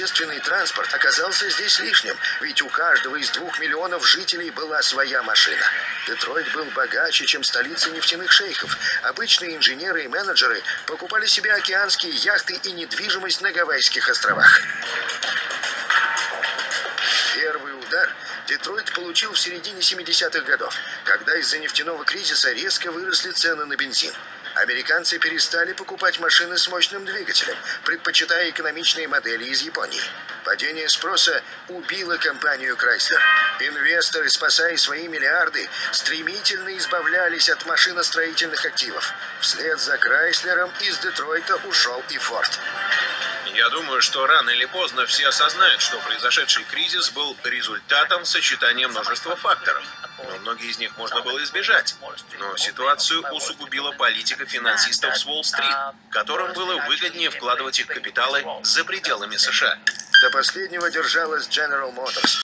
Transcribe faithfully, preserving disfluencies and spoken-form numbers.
общественный транспорт оказался здесь лишним, ведь у каждого из двух миллионов жителей была своя машина. Детройт был богаче, чем столица нефтяных шейхов. Обычные инженеры и менеджеры покупали себе океанские яхты и недвижимость на Гавайских островах. Первый удар Детройт получил в середине семидесятых годов, когда из-за нефтяного кризиса резко выросли цены на бензин. Американцы перестали покупать машины с мощным двигателем, предпочитая экономичные модели из Японии. Падение спроса убило компанию Крайслер. Инвесторы, спасая свои миллиарды, стремительно избавлялись от машиностроительных активов. Вслед за Крайслером из Детройта ушел и Форд. Я думаю, что рано или поздно все осознают, что произошедший кризис был результатом сочетания множества факторов. Но многие из них можно было избежать. Но ситуацию усугубила политика финансистов с Уолл-стрит, которым было выгоднее вкладывать их капиталы за пределами США. До последнего держалась Дженерал Моторс.